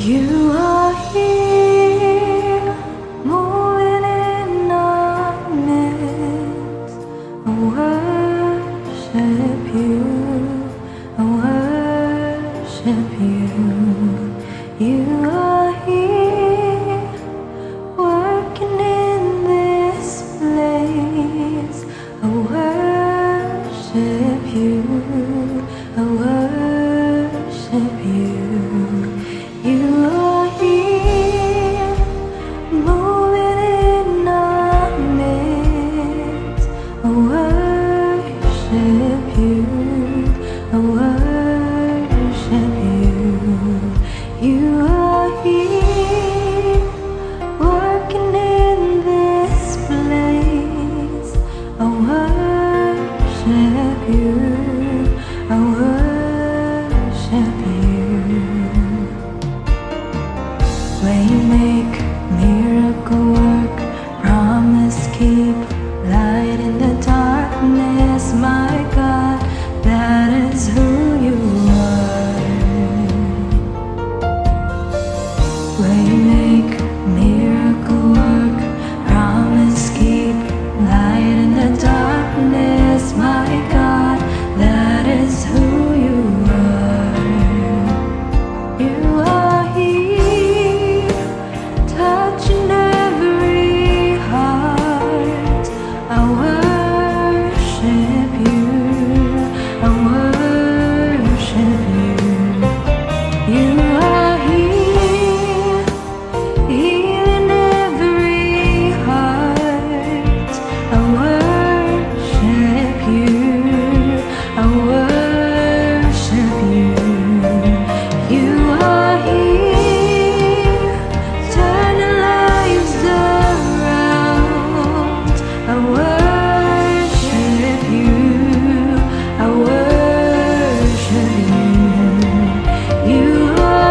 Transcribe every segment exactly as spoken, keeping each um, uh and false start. You are here, moving in our midst. I worship you, I worship you. You are here, working in this place. I worship you, I worship you. You are here, moving in our midst. I worship you, I worship you. You are here, working in this place. I worship you, I worship you. Way maker, miracle work, promise keep, light in the darkness, my God, that is who you are. Way maker, miracle work, promise keep, light in the darkness, my God, that is who you are. You are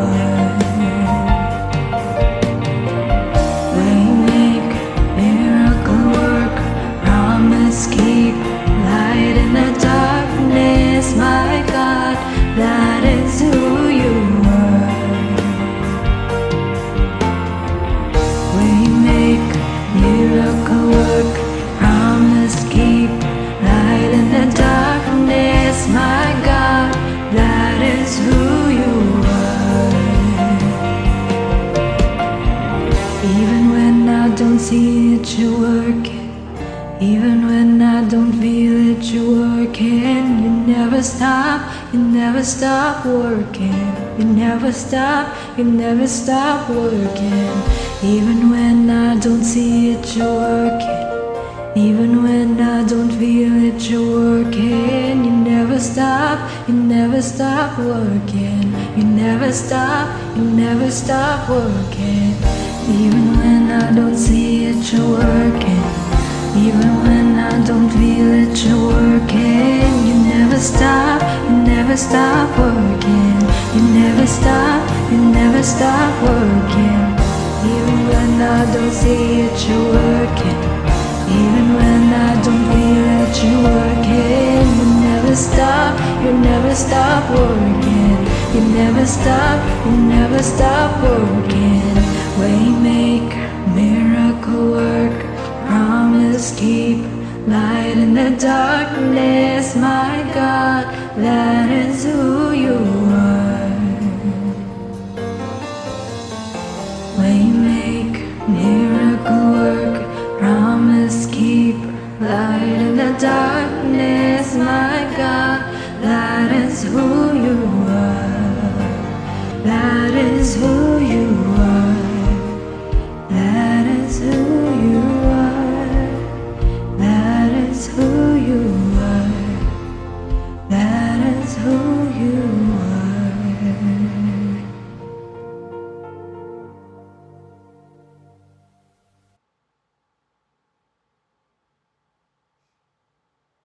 see it, you work it. Even when I don't feel it, you work it. You never stop, you never stop working. You never stop, you never stop working. Even when I don't see it, you work it. Even when I don't feel it, you work it. You never stop, you never stop working. You never stop, you never stop working. Even when I don't see it, you're working. Even when I don't feel it, you're working. You never stop, you never stop working. You never stop, you never stop working. Even when I don't see it, you're working. Even when I don't feel it, you're working. You never stop, you never stop working. You never stop, you never stop working. Way maker, miracle work, promise keep, light in the darkness, my God, that is who you are. Way maker, miracle work, promise keep, light in the darkness, my God, that is who you are, that is who you are. That is who you are. That is who you are.